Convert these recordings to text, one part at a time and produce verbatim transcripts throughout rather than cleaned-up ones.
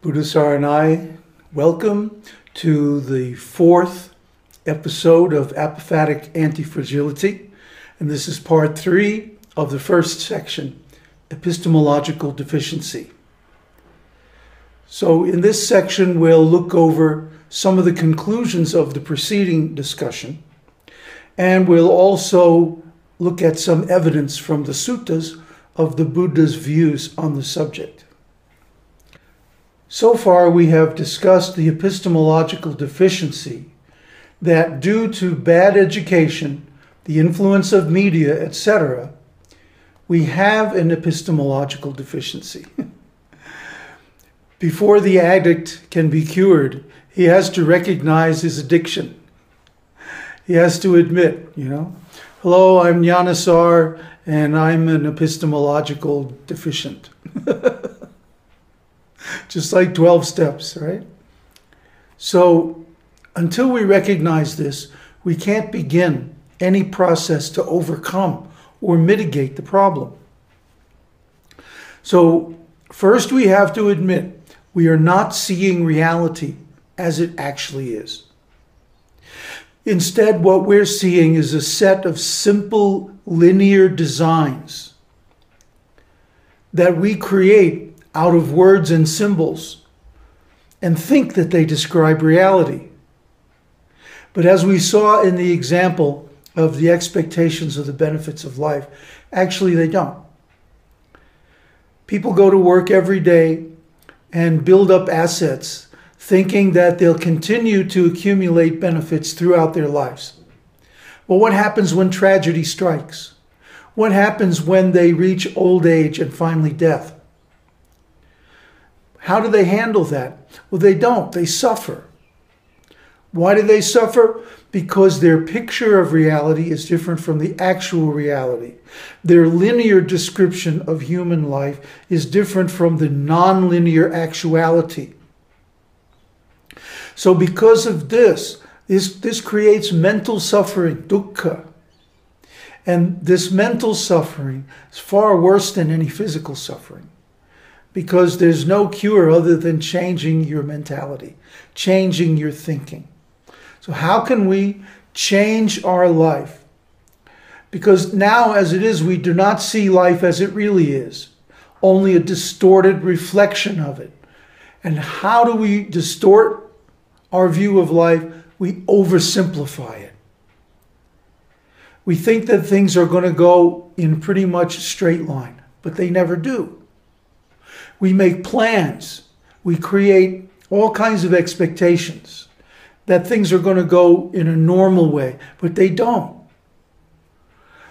Buddhasar and I welcome to the fourth episode of Apophatic Anti-Fragility, and this is part three of the first section, Epistemological Deficiency. So in this section we'll look over some of the conclusions of the preceding discussion, and we'll also look at some evidence from the suttas of the Buddha's views on the subject. So far we have discussed the epistemological deficiency that, due to bad education, the influence of media, et cetera, we have an epistemological deficiency. Before the addict can be cured, he has to recognize his addiction. He has to admit, you know, hello, I'm Jnanasar, and I'm an epistemological deficient. Just like twelve steps, right? So until we recognize this, we can't begin any process to overcome or mitigate the problem. So first we have to admit we are not seeing reality as it actually is. Instead, what we're seeing is a set of simple linear designs that we create out of words and symbols and think that they describe reality. But as we saw in the example of the expectations of the benefits of life, actually they don't. People go to work every day and build up assets thinking that they'll continue to accumulate benefits throughout their lives. Well, what happens when tragedy strikes? What happens when they reach old age and finally death? How do they handle that? Well, they don't. They suffer. Why do they suffer? Because their picture of reality is different from the actual reality. Their linear description of human life is different from the non-linear actuality. So because of this, this, this creates mental suffering, dukkha. And this mental suffering is far worse than any physical suffering, because there's no cure other than changing your mentality, changing your thinking. So how can we change our life? Because now as it is, we do not see life as it really is, only a distorted reflection of it. And how do we distort our view of life? We oversimplify it. We think that things are going to go in pretty much a straight line, but they never do. We make plans. We create all kinds of expectations that things are going to go in a normal way, but they don't.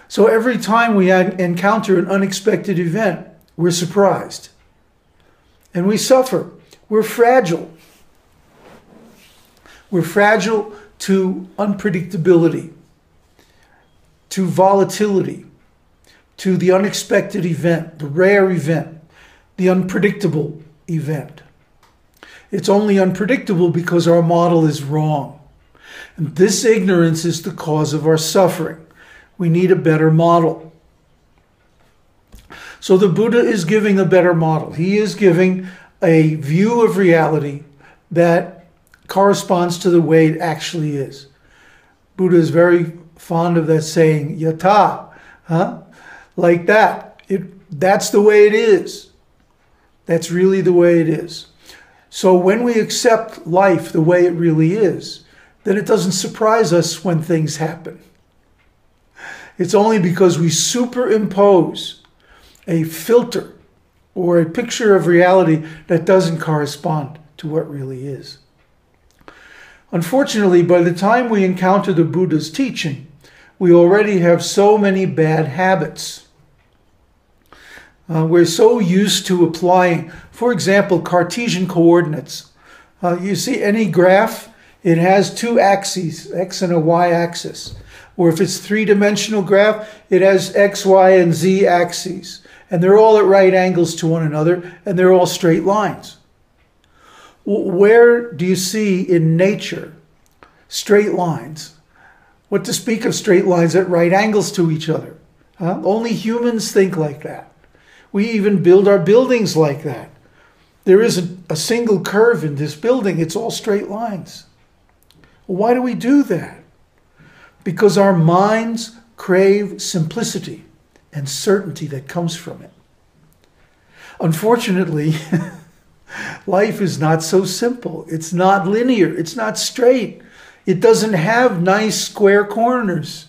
So every time we encounter an unexpected event, we're surprised. And we suffer. We're fragile. We're fragile to unpredictability, to volatility, to the unexpected event, the rare event, the unpredictable event. It's only unpredictable because our model is wrong. And this ignorance is the cause of our suffering. We need a better model. So the Buddha is giving a better model. He is giving a view of reality that corresponds to the way it actually is. Buddha is very fond of that saying, Yathā, huh? Like that. It, that's the way it is. That's really the way it is. So when we accept life the way it really is, then it doesn't surprise us when things happen. It's only because we superimpose a filter or a picture of reality that doesn't correspond to what really is. Unfortunately, by the time we encounter the Buddha's teaching, we already have so many bad habits. Uh, we're so used to applying, for example, Cartesian coordinates. Uh, you see any graph, it has two axes, X and a Y axis. Or if it's three-dimensional graph, it has X, Y, and Z axes. and they're all at right angles to one another, and they're all straight lines. Where do you see in nature straight lines? What to speak of straight lines at right angles to each other? Huh? Only humans think like that. We even build our buildings like that. There isn't a single curve in this building. It's all straight lines. Why do we do that? Because our minds crave simplicity and certainty that comes from it. Unfortunately, life is not so simple. It's not linear. It's not straight. It doesn't have nice square corners.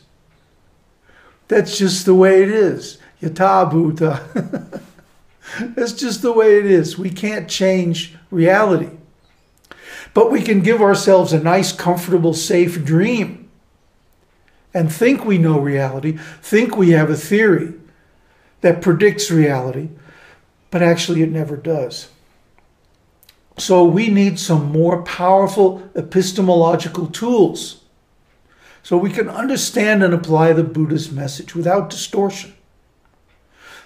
That's just the way it is. Yathā bhūta. That's just the way it is. We can't change reality. But we can give ourselves a nice, comfortable, safe dream and think we know reality, think we have a theory that predicts reality, but actually it never does. So we need some more powerful epistemological tools so we can understand and apply the Buddha's message without distortion.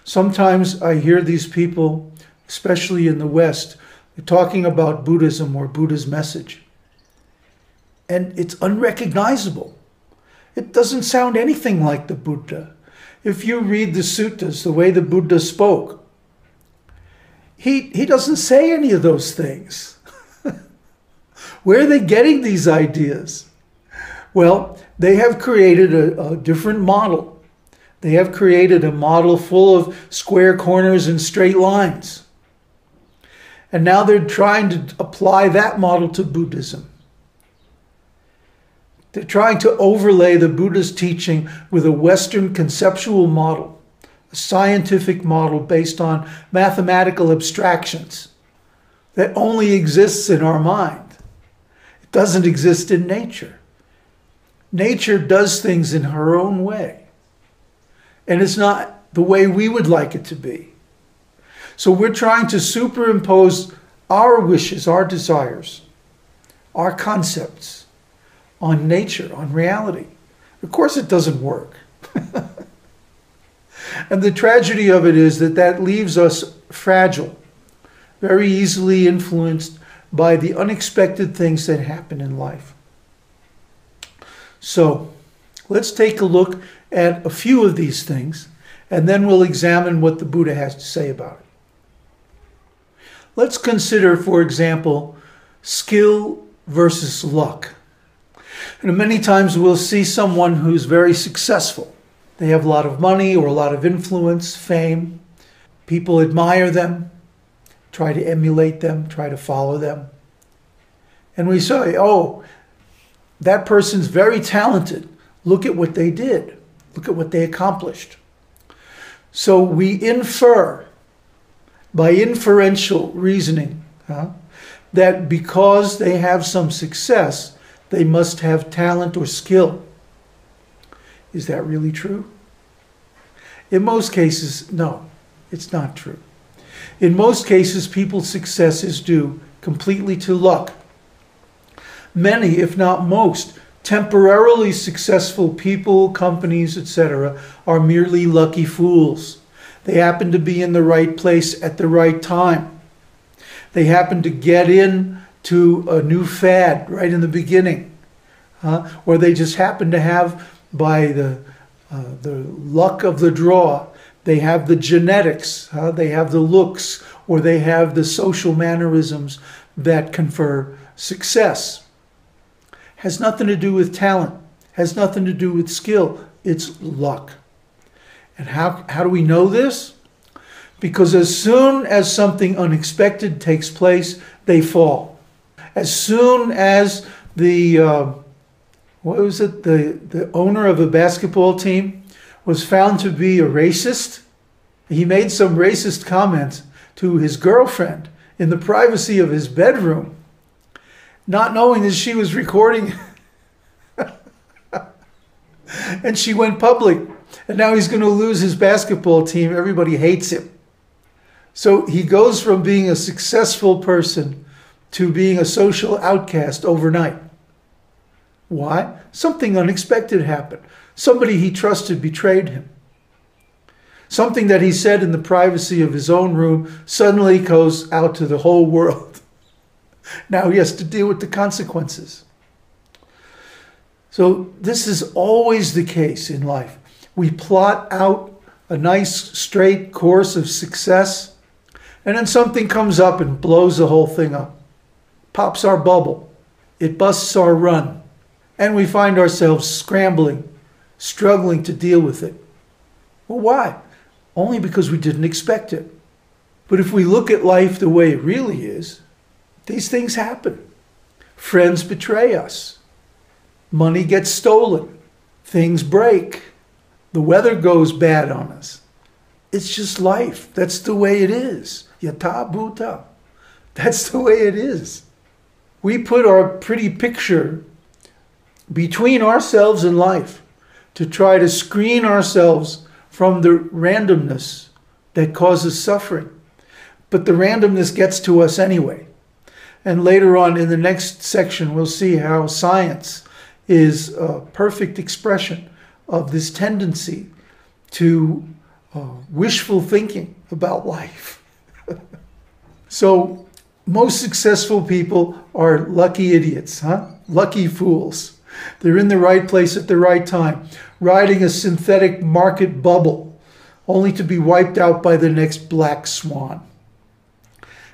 Sometimes I hear these people, especially in the West, talking about Buddhism or Buddha's message, and it's unrecognizable. It doesn't sound anything like the Buddha. If you read the suttas, the way the Buddha spoke, He, he doesn't say any of those things. Where are they getting these ideas? Well, they have created a, a different model. They have created a model full of square corners and straight lines. And now they're trying to apply that model to Buddhism. They're trying to overlay the Buddha's teaching with a Western conceptual model. A scientific model based on mathematical abstractions that only exists in our mind. It doesn't exist in nature. Nature does things in her own way, and it's not the way we would like it to be. So we're trying to superimpose our wishes, our desires, our concepts on nature, on reality. Of course it doesn't work. And the tragedy of it is that that leaves us fragile, very easily influenced by the unexpected things that happen in life. So let's take a look at a few of these things, and then we'll examine what the Buddha has to say about it. Let's consider, for example, skill versus luck. And many times we'll see someone who's very successful. They have a lot of money or a lot of influence, fame. People admire them, try to emulate them, try to follow them. And we say, oh, that person's very talented. Look at what they did. Look at what they accomplished. So we infer by inferential reasoning huh, that because they have some success, they must have talent or skill. Is that really true? In most cases, no, it's not true. In most cases, people's success is due completely to luck. Many, if not most, temporarily successful people, companies, et cetera, are merely lucky fools. They happen to be in the right place at the right time. They happen to get in to a new fad right in the beginning, uh, or they just happen to have, by the, uh, the luck of the draw, they have the genetics, huh? They have the looks, or they have the social mannerisms that confer success. Has nothing to do with talent, has nothing to do with skill, it's luck. And how, how do we know this? Because as soon as something unexpected takes place, they fall. As soon as the uh, What was it? The, the owner of a basketball team was found to be a racist. He made some racist comments to his girlfriend in the privacy of his bedroom, not knowing that she was recording. And she went public. And now he's going to lose his basketball team. Everybody hates him. So he goes from being a successful person to being a social outcast overnight. Why? Something unexpected happened. Somebody he trusted betrayed him. Something that he said in the privacy of his own room suddenly goes out to the whole world. Now he has to deal with the consequences. So this is always the case in life. We plot out a nice straight course of success, and then something comes up and blows the whole thing up. Pops our bubble. It busts our run. And we find ourselves scrambling, struggling to deal with it. Well, why? Only because we didn't expect it. But if we look at life the way it really is, these things happen. Friends betray us. Money gets stolen. Things break. The weather goes bad on us. It's just life. That's the way it is. Yathā bhūta. That's the way it is. We put our pretty picture between ourselves and life to try to screen ourselves from the randomness that causes suffering. But the randomness gets to us anyway. And later on in the next section, we'll see how science is a perfect expression of this tendency to uh, wishful thinking about life. So most successful people are lucky idiots, huh? Lucky fools. They're in the right place at the right time, riding a synthetic market bubble, only to be wiped out by the next black swan.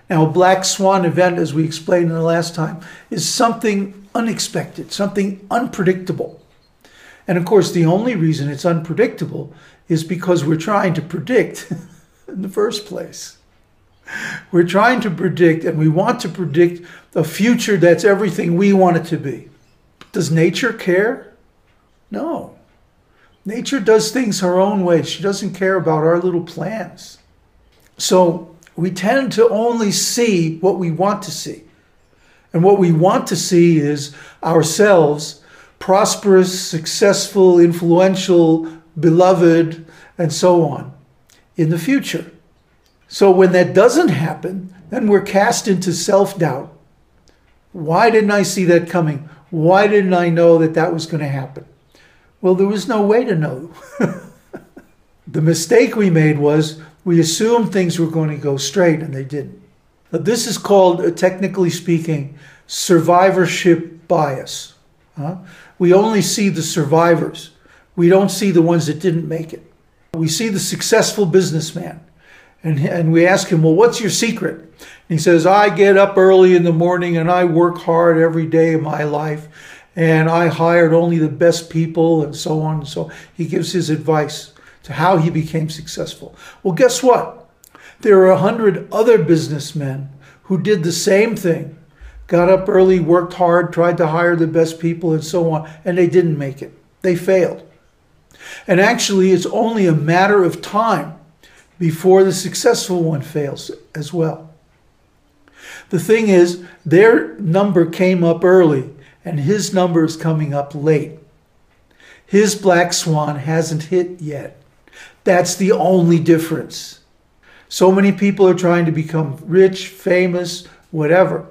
Now, a black swan event, as we explained in the last time, is something unexpected, something unpredictable. And of course, the only reason it's unpredictable is because we're trying to predict in the first place. We're trying to predict, and we want to predict a future that's everything we want it to be. Does nature care? No. Nature does things her own way. She doesn't care about our little plans. So we tend to only see what we want to see. And what we want to see is ourselves prosperous, successful, influential, beloved, and so on in the future. So when that doesn't happen, then we're cast into self-doubt. Why didn't I see that coming? Why didn't I know that that was going to happen? Well, there was no way to know. The mistake we made was we assumed things were going to go straight, and they didn't. Now, this is called, technically speaking, survivorship bias. Huh? We only see the survivors. We don't see the ones that didn't make it. We see the successful businessman, and, and we ask him, well, what's your secret? And he says, I get up early in the morning, and I work hard every day of my life. And I hired only the best people, and so on and so on. He gives his advice to how he became successful. Well, guess what? There are a hundred other businessmen who did the same thing, got up early, worked hard, tried to hire the best people, and so on, and they didn't make it. They failed. And actually, it's only a matter of time before the successful one fails as well. The thing is, their number came up early, and his number is coming up late. His black swan hasn't hit yet. That's the only difference. So many people are trying to become rich, famous, whatever.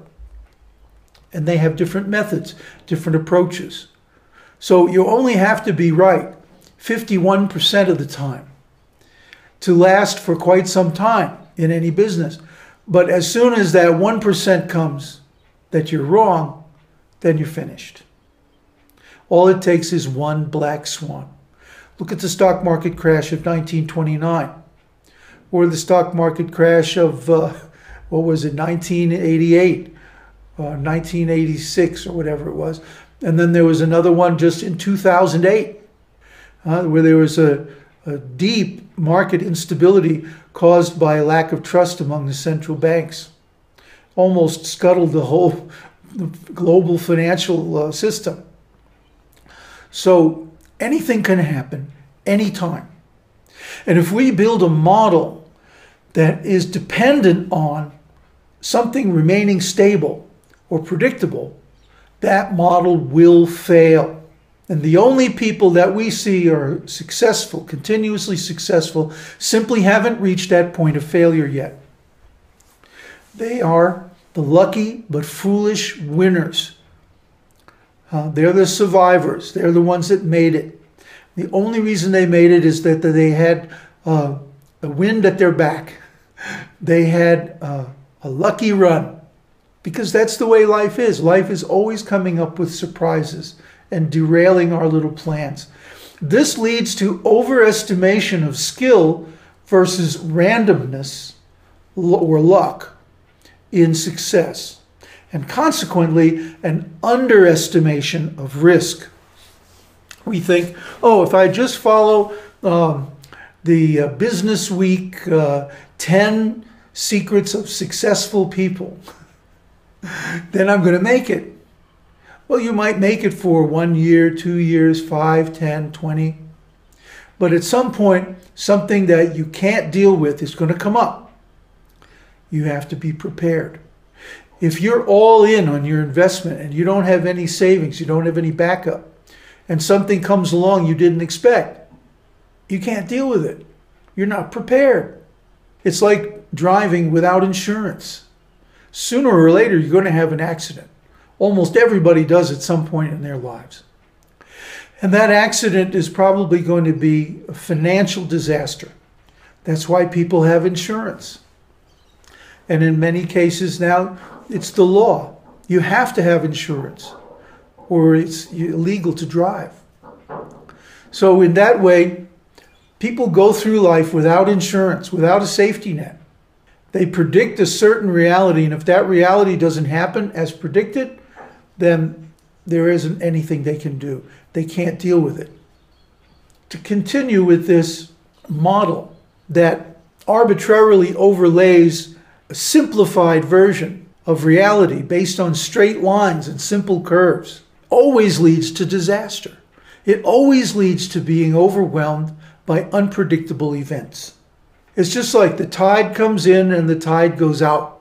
And they have different methods, different approaches. So you only have to be right fifty-one percent of the time to last for quite some time in any business. But as soon as that one percent comes that you're wrong, then you're finished. All it takes is one black swan. Look at the stock market crash of nineteen twenty-nine, or the stock market crash of, uh, what was it, nineteen eighty-eight, uh, nineteen eighty-six, or whatever it was. And then there was another one just in two thousand eight, uh, where there was a, a deep market instability caused by a lack of trust among the central banks. Almost scuttled the whole the global financial uh, system. So anything can happen anytime. And if we build a model that is dependent on something remaining stable or predictable, that model will fail. And the only people that we see are successful, continuously successful, simply haven't reached that point of failure yet. They are the lucky but foolish winners. Uh, they're the survivors. They're the ones that made it. The only reason they made it is that they had uh, the wind at their back. They had uh, a lucky run, because that's the way life is. Life is always coming up with surprises and derailing our little plans. This leads to overestimation of skill versus randomness or luck in success, and consequently an underestimation of risk. We think, oh, if I just follow um, the uh, Business Week uh, ten secrets of successful people, then I'm going to make it. Well, you might make it for one year, two years, five, ten, twenty. But at some point, something that you can't deal with is going to come up. You have to be prepared. If you're all in on your investment and you don't have any savings, you don't have any backup, and something comes along you didn't expect, you can't deal with it. You're not prepared. It's like driving without insurance. Sooner or later, you're going to have an accident. Almost everybody does at some point in their lives. And that accident is probably going to be a financial disaster. That's why people have insurance. And in many cases now, it's the law. You have to have insurance, or it's illegal to drive. So in that way, people go through life without insurance, without a safety net. They predict a certain reality, and if that reality doesn't happen as predicted, then there isn't anything they can do. They can't deal with it. To continue with this model that arbitrarily overlays a simplified version of reality based on straight lines and simple curves, always leads to disaster. It always leads to being overwhelmed by unpredictable events. It's just like the tide comes in and the tide goes out.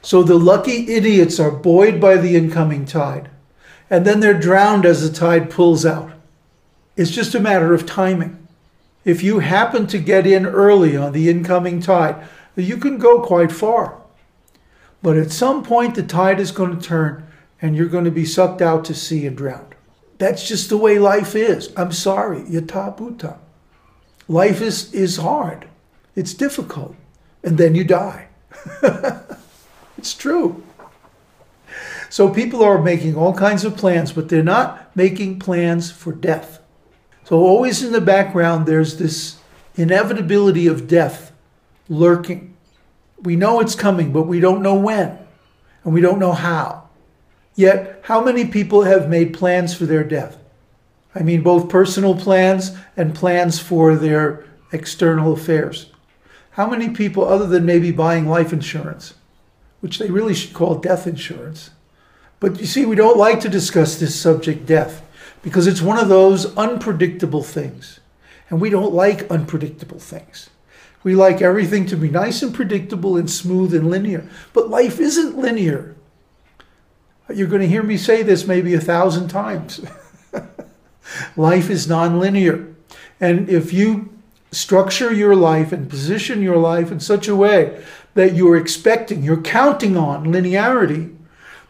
So the lucky idiots are buoyed by the incoming tide, and then they're drowned as the tide pulls out. It's just a matter of timing. If you happen to get in early on the incoming tide, you can go quite far. But at some point, the tide is going to turn, and you're going to be sucked out to sea and drowned. That's just the way life is. I'm sorry, yathā bhūta. Life is, is hard. It's difficult. And then you die. It's true. So people are making all kinds of plans, but they're not making plans for death. So always in the background, there's this inevitability of death lurking. We know it's coming, but we don't know when. And we don't know how. Yet, how many people have made plans for their death? I mean, both personal plans and plans for their external affairs. How many people, other than maybe buying life insurance, which they really should call death insurance? But you see, we don't like to discuss this subject, death, because it's one of those unpredictable things. And we don't like unpredictable things. We like everything to be nice and predictable and smooth and linear. But life isn't linear. You're going to hear me say this maybe a thousand times. Life is non-linear. And if you structure your life and position your life in such a way that you're expecting, you're counting on linearity,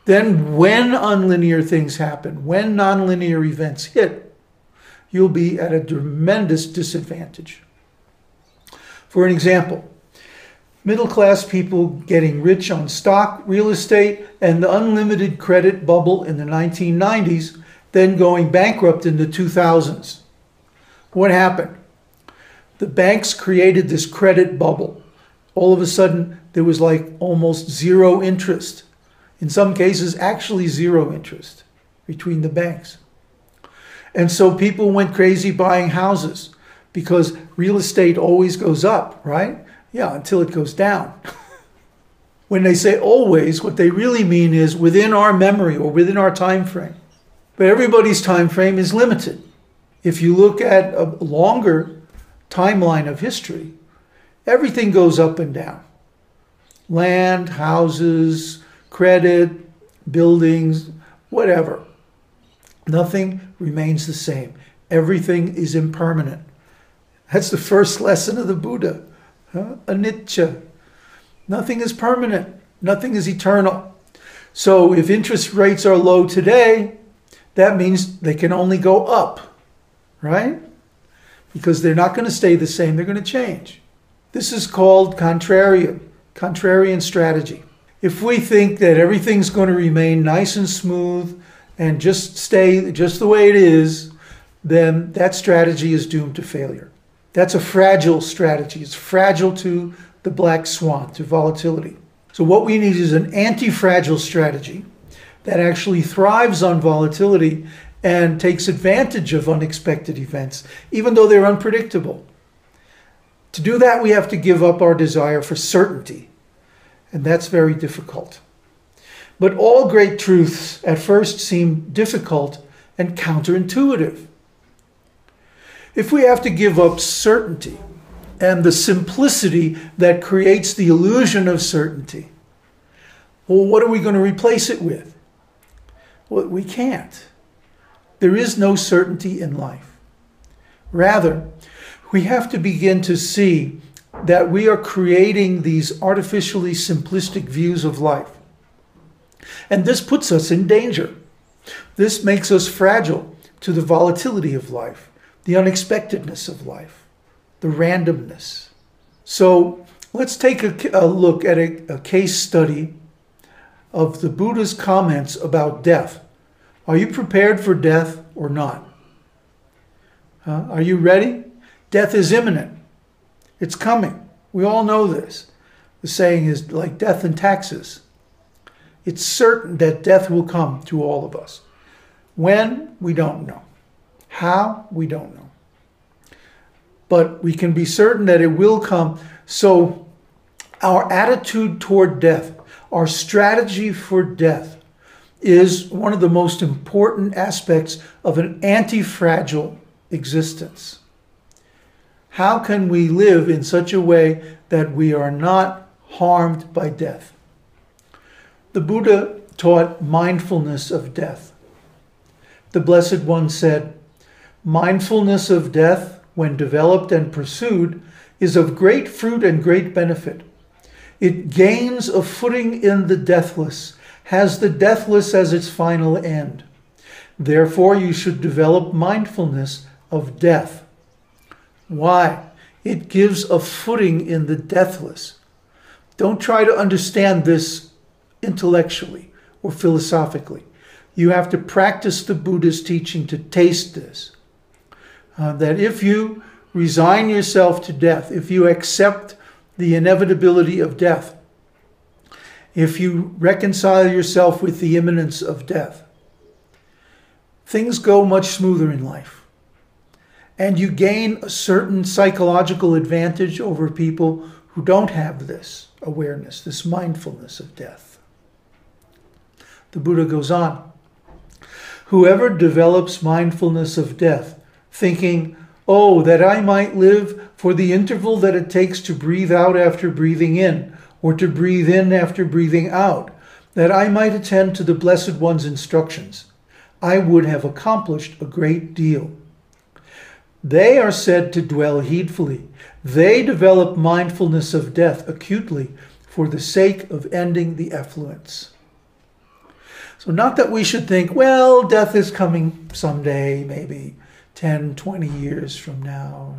then when unlinear things happen, when non-linear events hit, you'll be at a tremendous disadvantage. For an example, middle-class people getting rich on stock, real estate, and the unlimited credit bubble in the nineteen nineties, then going bankrupt in the two thousands. What happened? The banks created this credit bubble. All of a sudden, there was like almost zero interest. In some cases, actually zero interest between the banks. And so people went crazy buying houses, because real estate always goes up, right? Yeah, until it goes down. When they say always, what they really mean is within our memory or within our time frame. But everybody's time frame is limited. If you look at a longer timeline of history, everything goes up and down. Land, houses, credit, buildings, whatever. Nothing remains the same. Everything is impermanent. That's the first lesson of the Buddha. Huh? Anicca. Nothing is permanent. Nothing is eternal. So if interest rates are low today, that means they can only go up, right? Because they're not going to stay the same. They're going to change. This is called contrarian, contrarian strategy. If we think that everything's going to remain nice and smooth and just stay just the way it is, then that strategy is doomed to failure. That's a fragile strategy. It's fragile to the black swan, to volatility. So what we need is an anti-fragile strategy that actually thrives on volatility and takes advantage of unexpected events, even though they're unpredictable. To do that, we have to give up our desire for certainty, and that's very difficult. But all great truths at first seem difficult and counterintuitive. If we have to give up certainty and the simplicity that creates the illusion of certainty, well, what are we going to replace it with? Well, we can't. There is no certainty in life. Rather, we have to begin to see that we are creating these artificially simplistic views of life. And this puts us in danger. This makes us fragile to the volatility of life, the unexpectedness of life, the randomness. So let's take a, a look at a, a case study of the Buddha's comments about death. Are you prepared for death or not? Huh? Are you ready? Death is imminent. It's coming. We all know this. The saying is like death and taxes. It's certain that death will come to all of us. When? We don't know. How? We don't know. But we can be certain that it will come. So our attitude toward death, our strategy for death, is one of the most important aspects of an anti-fragile existence. How can we live in such a way that we are not harmed by death? The Buddha taught mindfulness of death. The Blessed One said, "Mindfulness of death, when developed and pursued, is of great fruit and great benefit. It gains a footing in the deathless, has the deathless as its final end. Therefore, you should develop mindfulness of death." Why? It gives a footing in the deathless. Don't try to understand this intellectually or philosophically. You have to practice the Buddha's teaching to taste this. Uh, that if you resign yourself to death, if you accept the inevitability of death, if you reconcile yourself with the imminence of death, things go much smoother in life. And you gain a certain psychological advantage over people who don't have this awareness, this mindfulness of death. The Buddha goes on, "Whoever develops mindfulness of death, thinking, 'Oh, that I might live for the interval that it takes to breathe out after breathing in, or to breathe in after breathing out, that I might attend to the Blessed One's instructions, I would have accomplished a great deal.' They are said to dwell heedfully. They develop mindfulness of death acutely for the sake of ending the effluence." So not that we should think, well, death is coming someday, maybe ten, twenty years from now.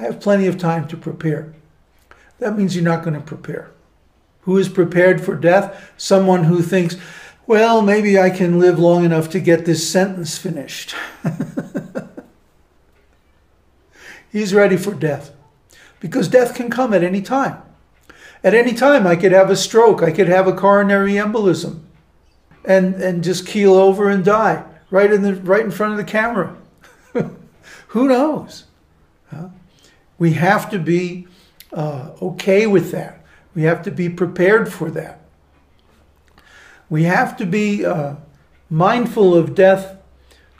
I have plenty of time to prepare. That means you're not going to prepare. Who is prepared for death? Someone who thinks, well, maybe I can live long enough to get this sentence finished. He's ready for death, because death can come at any time. At any time, I could have a stroke. I could have a coronary embolism and, and just keel over and die right in, the, right in front of the camera. Who knows? Huh? We have to be Uh, okay with that. We have to be prepared for that. We have to be uh, mindful of death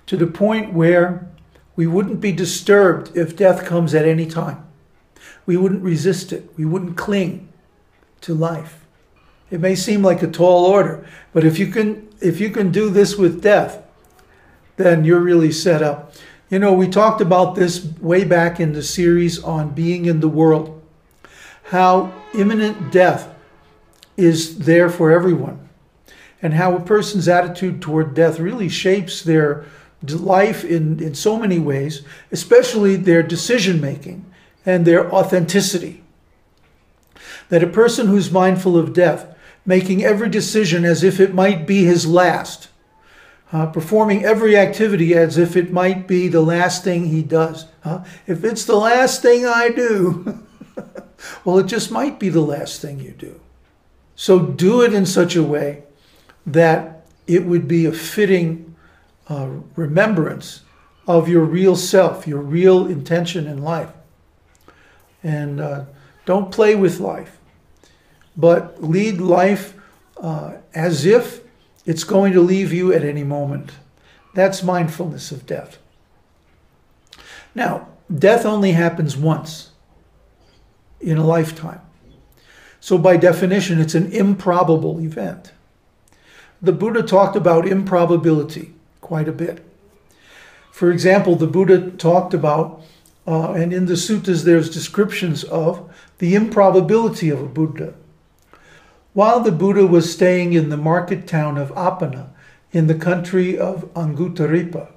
to the point where we wouldn't be disturbed if death comes at any time. We wouldn't resist it. We wouldn't cling to life. It may seem like a tall order, but if you can, if you can do this with death, then you're really set up. You know, we talked about this way back in the series on being in the world, how imminent death is there for everyone, and how a person's attitude toward death really shapes their life in, in so many ways, especially their decision-making and their authenticity. that a person who's mindful of death, making every decision as if it might be his last, uh, performing every activity as if it might be the last thing he does. Uh, if it's the last thing I do, well, it just might be the last thing you do. So do it in such a way that it would be a fitting uh, remembrance of your real self, your real intention in life. And uh, don't play with life, but lead life uh, as if it's going to leave you at any moment. That's mindfulness of death. Now, death only happens once in a lifetime. So by definition, it's an improbable event. The Buddha talked about improbability quite a bit. For example, the Buddha talked about, uh, and in the suttas there's descriptions of, the improbability of a Buddha. While the Buddha was staying in the market town of Apana, in the country of Anguttaripa,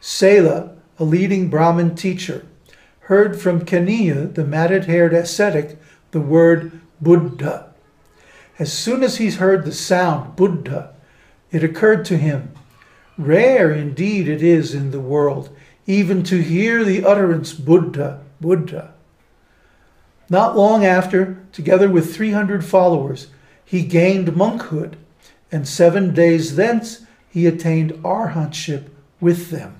Sela, a leading Brahmin teacher, heard from Kaniya, the matted-haired ascetic, the word Buddha. As soon as he heard the sound, Buddha, it occurred to him, rare indeed it is in the world, even to hear the utterance Buddha, Buddha. Not long after, together with three hundred followers, he gained monkhood, and seven days thence he attained arhatship with them.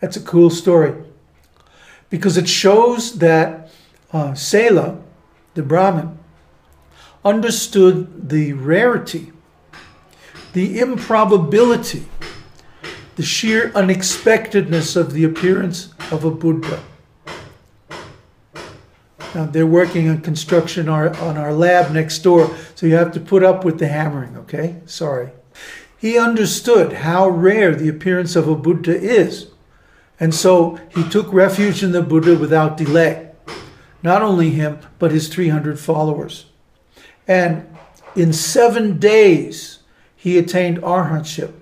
That's a cool story, because it shows that uh, Sela, the Brahmin, understood the rarity, the improbability, the sheer unexpectedness of the appearance of a Buddha. Now, they're working on construction on our lab next door, so you have to put up with the hammering, okay? Sorry. He understood how rare the appearance of a Buddha is, and so he took refuge in the Buddha without delay. Not only him, but his three hundred followers. And in seven days, he attained arhatship.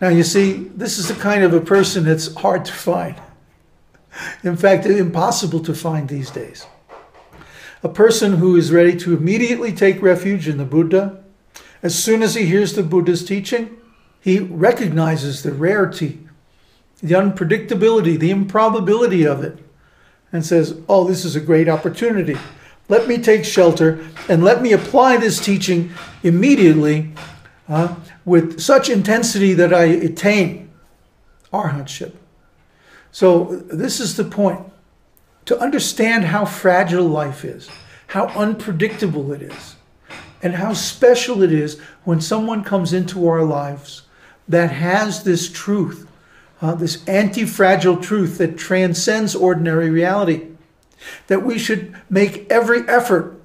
Now, you see, this is the kind of a person that's hard to find. In fact, it's impossible to find these days. A person who is ready to immediately take refuge in the Buddha, as soon as he hears the Buddha's teaching, he recognizes the rarity, the unpredictability, the improbability of it, and says, oh, this is a great opportunity. Let me take shelter and let me apply this teaching immediately uh, with such intensity that I attain arhatship. So this is the point. To understand how fragile life is, how unpredictable it is, and how special it is when someone comes into our lives that has this truth, uh, this anti-fragile truth that transcends ordinary reality, that we should make every effort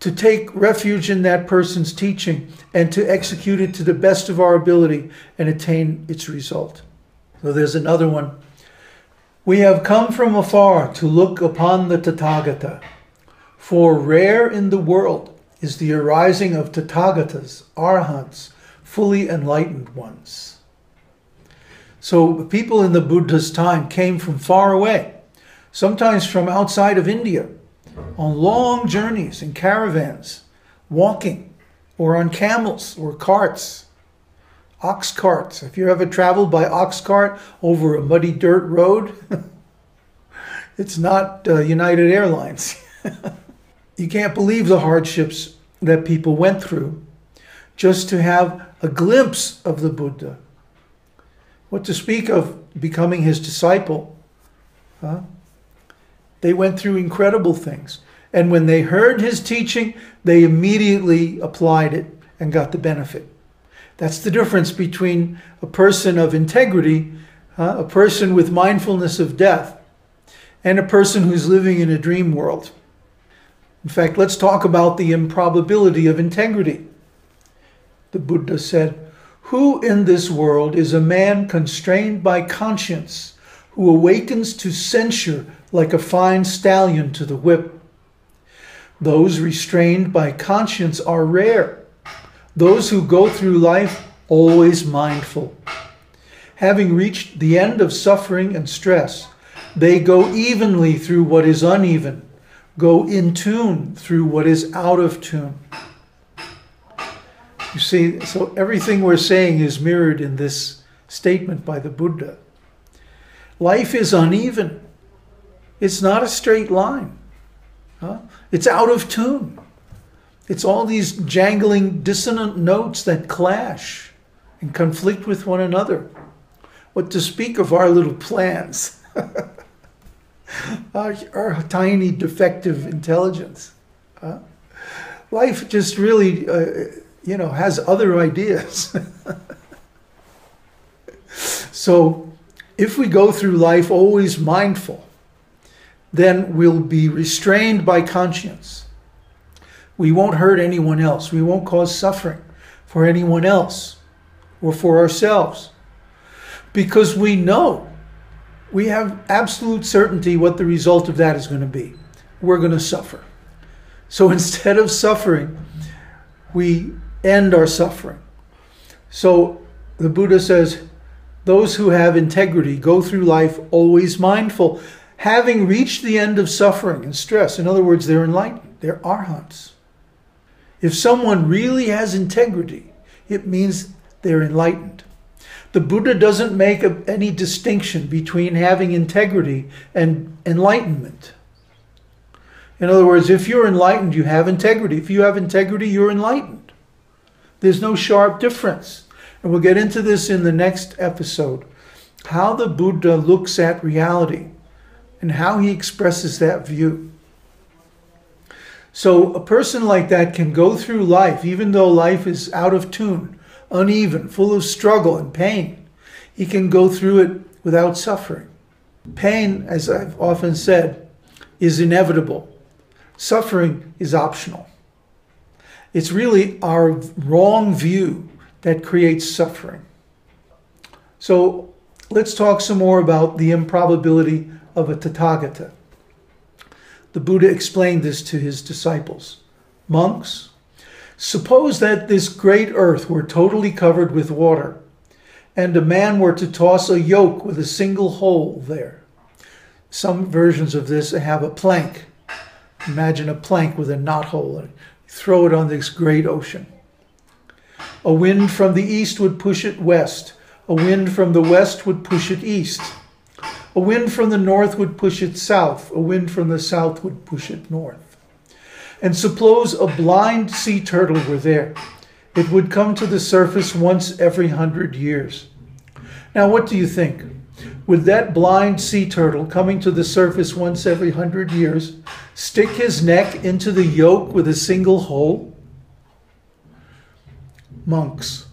to take refuge in that person's teaching and to execute it to the best of our ability and attain its result. So there's another one. We have come from afar to look upon the Tathagata, for rare in the world is the arising of Tathagatas, arhats, fully enlightened ones. So people in the Buddha's time came from far away, sometimes from outside of India, on long journeys in caravans, walking, or on camels or carts, ox carts. If you ever traveled by ox cart over a muddy dirt road, it's not uh, United Airlines. You can't believe the hardships that people went through just to have a glimpse of the Buddha. What to speak of becoming his disciple, huh? They went through incredible things. And when they heard his teaching, they immediately applied it and got the benefit. That's the difference between a person of integrity, uh, a person with mindfulness of death, and a person who's living in a dream world. In fact, let's talk about the improbability of integrity. The Buddha said, "Who in this world is a man constrained by conscience, who awakens to censure like a fine stallion to the whip? Those restrained by conscience are rare. Those who go through life always mindful. Having reached the end of suffering and stress, they go evenly through what is uneven, go in tune through what is out of tune. You see, so everything we're saying is mirrored in this statement by the Buddha. Life is uneven. It's not a straight line. Huh? It's out of tune. It's all these jangling dissonant notes that clash and conflict with one another. What to speak of our little plans, our, our tiny defective intelligence. Huh? Life just really, uh, you know, has other ideas. So if we go through life always mindful, then we'll be restrained by conscience. We won't hurt anyone else. We won't cause suffering for anyone else or for ourselves, because we know, we have absolute certainty what the result of that is going to be. We're going to suffer. So instead of suffering, we end our suffering. So the Buddha says, those who have integrity go through life always mindful, having reached the end of suffering and stress. In other words, they're enlightened. They're arhats. If someone really has integrity, it means they're enlightened. The Buddha doesn't make a, any distinction between having integrity and enlightenment. In other words, if you're enlightened, you have integrity. If you have integrity, you're enlightened. There's no sharp difference. And we'll get into this in the next episode, how the Buddha looks at reality and how he expresses that view. So a person like that can go through life, even though life is out of tune, uneven, full of struggle and pain. He can go through it without suffering. Pain, as I've often said, is inevitable. Suffering is optional. It's really our wrong view that creates suffering. So let's talk some more about the improbability of a Tathagata. The Buddha explained this to his disciples. Monks, suppose that this great earth were totally covered with water, and a man were to toss a yoke with a single hole there. Some versions of this have a plank. Imagine a plank with a knot hole in it. Throw it on this great ocean. A wind from the east would push it west. A wind from the west would push it east. A wind from the north would push it south. A wind from the south would push it north. And suppose a blind sea turtle were there. It would come to the surface once every hundred years. Now, what do you think? Would that blind sea turtle coming to the surface once every hundred years stick his neck into the yoke with a single hole? Monks,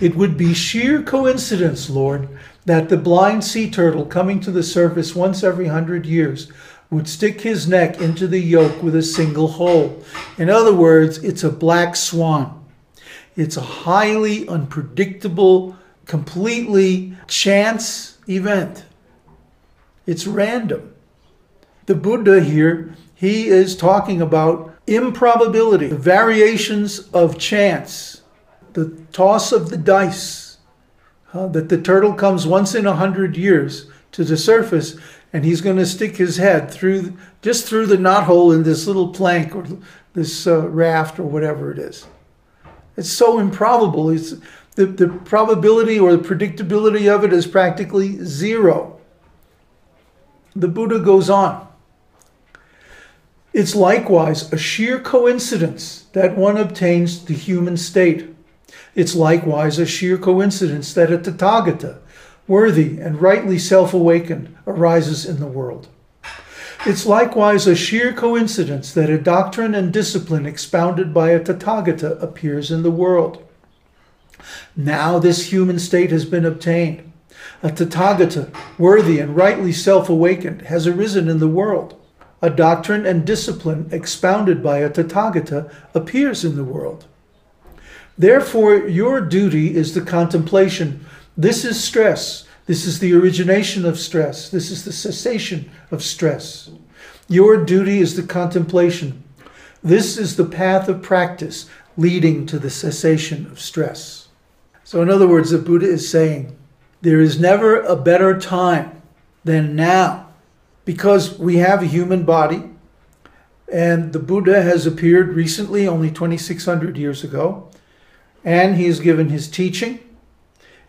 it would be sheer coincidence, Lord, that the blind sea turtle coming to the surface once every hundred years would stick his neck into the yoke with a single hole. In other words, it's a black swan. It's a highly unpredictable, completely chance event. It's random. The Buddha here, he is talking about improbability, the variations of chance, the toss of the dice, uh, that the turtle comes once in a hundred years to the surface, and he's going to stick his head through, just through the knot hole in this little plank or this uh, raft or whatever it is. It's so improbable. It's, the, the probability or the predictability of it is practically zero. The Buddha goes on. It's likewise a sheer coincidence that one obtains the human state. It's likewise a sheer coincidence that a Tathagata, worthy and rightly self-awakened, arises in the world. It's likewise a sheer coincidence that a doctrine and discipline expounded by a Tathagata appears in the world. Now this human state has been obtained. A Tathagata, worthy and rightly self-awakened, has arisen in the world. A doctrine and discipline expounded by a Tathagata appears in the world. Therefore, your duty is the contemplation. This is stress. This is the origination of stress. This is the cessation of stress. Your duty is the contemplation. This is the path of practice leading to the cessation of stress. So in other words, the Buddha is saying, there is never a better time than now, because we have a human body, And the Buddha has appeared recently, only twenty-six hundred years ago. And he has given his teaching.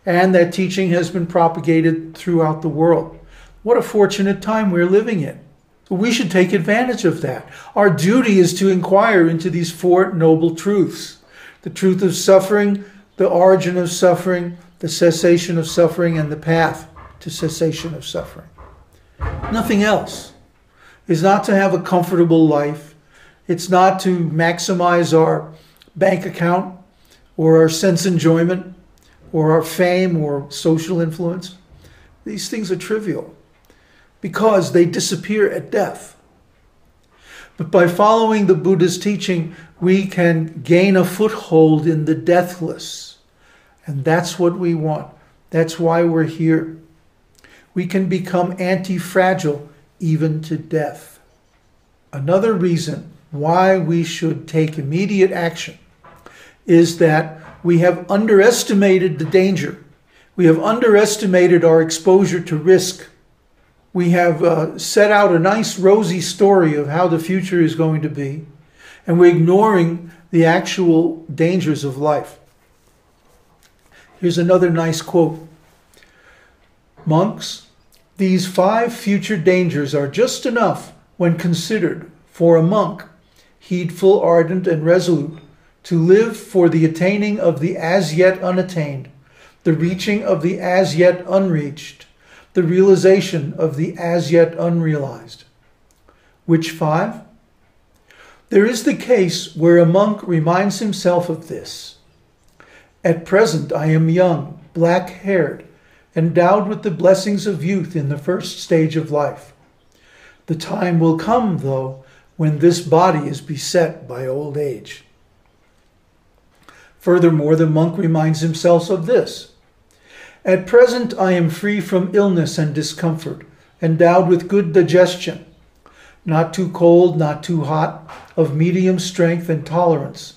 And that teaching has been propagated throughout the world. What a fortunate time we're living in. We should take advantage of that. Our duty is to inquire into these four noble truths. The truth of suffering, the origin of suffering, the cessation of suffering, and the path to cessation of suffering. Nothing else. It's not to have a comfortable life. It's not to maximize our bank account or our sense enjoyment or our fame or social influence. These things are trivial, because they disappear at death. But by following the Buddha's teaching, we can gain a foothold in the deathless. And that's what we want. That's why we're here. We can become anti-fragile even to death. Another reason why we should take immediate action is that we have underestimated the danger. We have underestimated our exposure to risk. We have uh, set out a nice rosy story of how the future is going to be, and we're ignoring the actual dangers of life. Here's another nice quote. "Monks, these five future dangers are just enough when considered for a monk, heedful, ardent, and resolute, to live for the attaining of the as yet unattained, the reaching of the as yet unreached, the realization of the as yet unrealized." Which five? There is the case where a monk reminds himself of this. "At present I am young, black-haired, endowed with the blessings of youth in the first stage of life. The time will come, though, when this body is beset by old age." Furthermore, the monk reminds himself of this. "At present, I am free from illness and discomfort, endowed with good digestion, not too cold, not too hot, of medium strength and tolerance.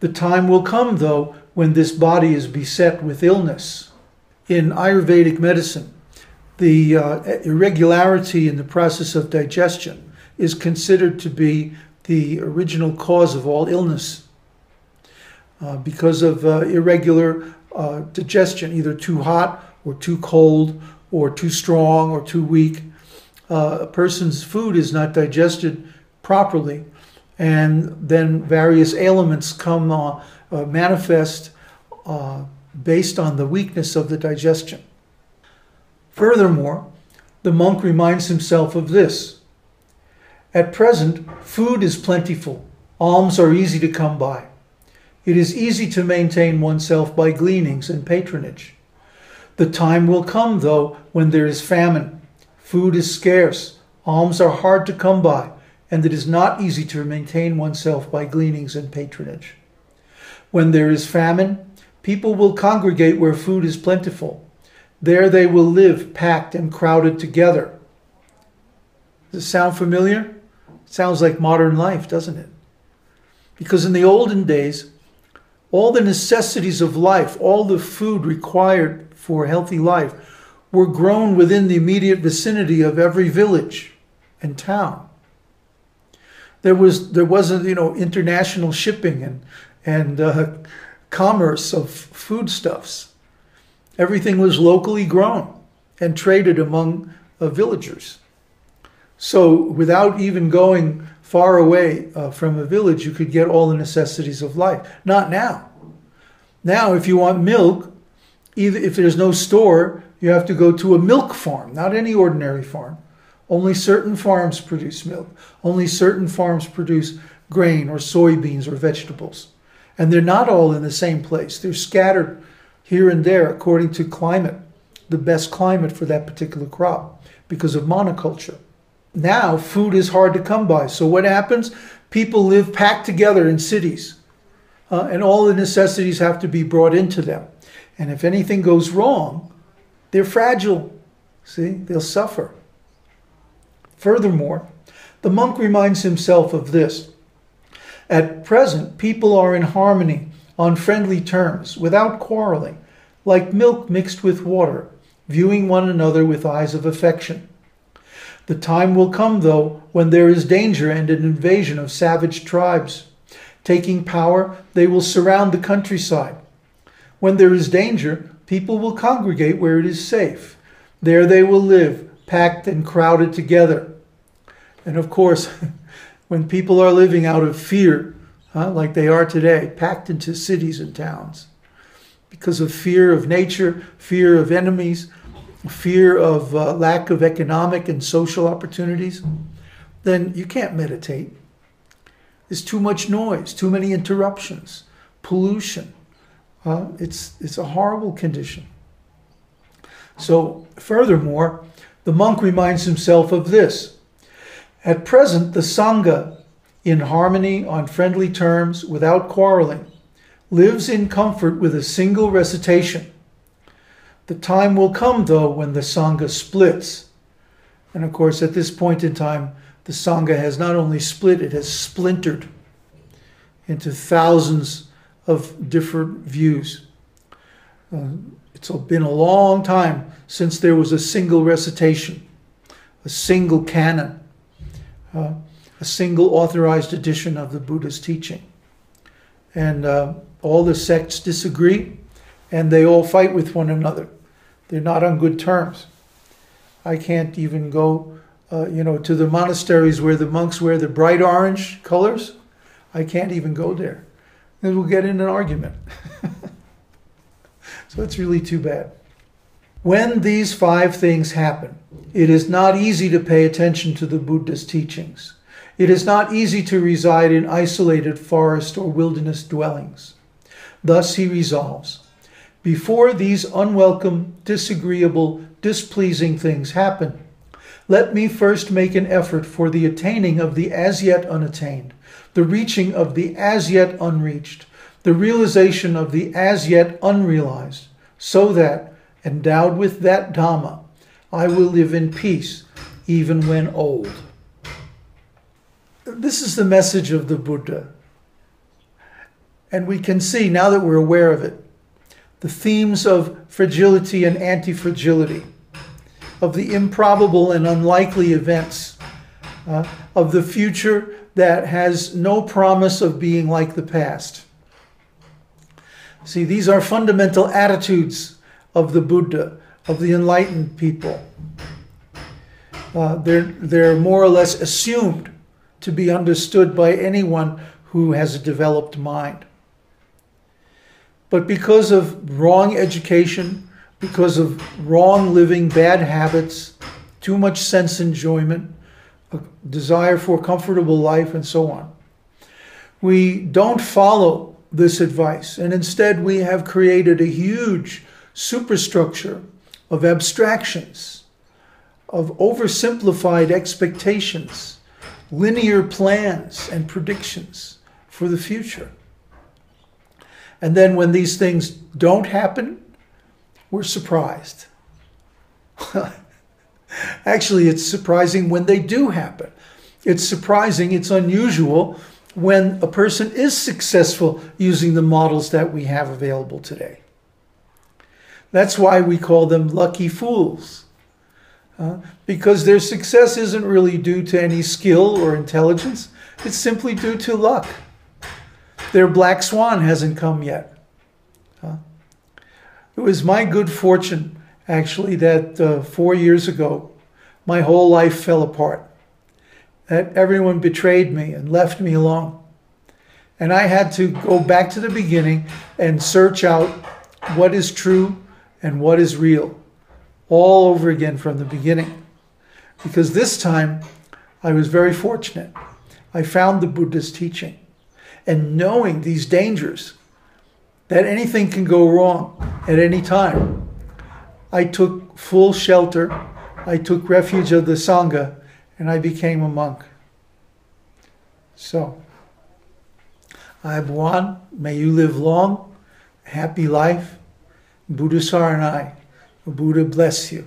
The time will come, though, when this body is beset with illness." In Ayurvedic medicine, the uh, irregularity in the process of digestion is considered to be the original cause of all illness. Uh, because of uh, irregular Uh, digestion, either too hot or too cold or too strong or too weak. Uh, a person's food is not digested properly, and then various ailments come uh, uh, manifest uh, based on the weakness of the digestion. Furthermore, the monk reminds himself of this. "At present, food is plentiful, alms are easy to come by. It is easy to maintain oneself by gleanings and patronage. The time will come, though, when there is famine. Food is scarce, alms are hard to come by, and it is not easy to maintain oneself by gleanings and patronage. When there is famine, people will congregate where food is plentiful. There they will live packed and crowded together." Does it sound familiar? It sounds like modern life, doesn't it? Because in the olden days, all the necessities of life, all the food required for healthy life, were grown within the immediate vicinity of every village and town. There was there wasn't you know international shipping and and uh, commerce of foodstuffs. Everything was locally grown and traded among uh, villagers. So without even going far away uh, from a village, you could get all the necessities of life. Not now. Now, if you want milk, either if there's no store, you have to go to a milk farm, not any ordinary farm. Only certain farms produce milk. Only certain farms produce grain or soybeans or vegetables. And they're not all in the same place. They're scattered here and there according to climate, the best climate for that particular crop because of monoculture. Now, food is hard to come by. So what happens? People live packed together in cities, uh, and all the necessities have to be brought into them. And if anything goes wrong, they're fragile. See, they'll suffer. Furthermore, the monk reminds himself of this. "At present, people are in harmony, on friendly terms, without quarreling, like milk mixed with water, viewing one another with eyes of affection. The time will come, though, when there is danger and an invasion of savage tribes. Taking power, they will surround the countryside. When there is danger, people will congregate where it is safe. There they will live, packed and crowded together. And of course, when people are living out of fear, huh, like they are today, packed into cities and towns, because of fear of nature, fear of enemies, fear of uh, lack of economic and social opportunities, then you can't meditate. There's too much noise, too many interruptions, pollution. Uh, it's, it's a horrible condition. So furthermore, the monk reminds himself of this. At present, the Sangha, in harmony, on friendly terms, without quarreling, lives in comfort with a single recitation. The time will come, though, when the Sangha splits. And of course, at this point in time, the Sangha has not only split, it has splintered into thousands of different views. Uh, it's been a long time since there was a single recitation, a single canon, uh, a single authorized edition of the Buddha's teaching. And uh, all the sects disagree, and they all fight with one another. They're not on good terms. I can't even go Uh, you know, to the monasteries where the monks wear the bright orange colors. I can't even go there. Then we'll get in an argument. So it's really too bad. When these five things happen, it is not easy to pay attention to the Buddha's teachings. It is not easy to reside in isolated forest or wilderness dwellings. Thus he resolves, before these unwelcome, disagreeable, displeasing things happen, let me first make an effort for the attaining of the as yet unattained, the reaching of the as yet unreached, the realization of the as yet unrealized, so that, endowed with that Dhamma, I will live in peace even when old. This is the message of the Buddha. And we can see, now that we're aware of it, the themes of fragility and anti-fragility, of the improbable and unlikely events, uh, of the future that has no promise of being like the past. See, these are fundamental attitudes of the Buddha, of the enlightened people. Uh, they're, they're more or less assumed to be understood by anyone who has a developed mind. But because of wrong education, because of wrong living, bad habits, too much sense enjoyment, a desire for a comfortable life, and so on, we don't follow this advice. And instead, we have created a huge superstructure of abstractions, of oversimplified expectations, linear plans and predictions for the future. And then when these things don't happen, we're surprised. Actually, it's surprising when they do happen. It's surprising, it's unusual when a person is successful using the models that we have available today. That's why we call them lucky fools, uh, because their success isn't really due to any skill or intelligence. It's simply due to luck. Their black swan hasn't come yet. Huh? It was my good fortune, actually, that uh, four years ago, my whole life fell apart. That everyone betrayed me and left me alone. And I had to go back to the beginning and search out what is true and what is real, all over again from the beginning. Because this time, I was very fortunate. I found the Buddha's teaching. And knowing these dangers, that anything can go wrong at any time, I took full shelter, I took refuge of the Sangha, and I became a monk. So, Ayabwan, may you live long, happy life. Buddhasar and I, the Buddha bless you.